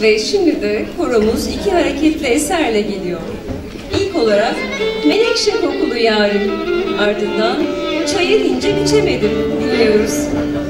Ve şimdi de koromuz iki hareketli eserle geliyor. İlk olarak Menekşe Kokulu Yârim, ardından Çayır İncek İçemedim dinliyoruz.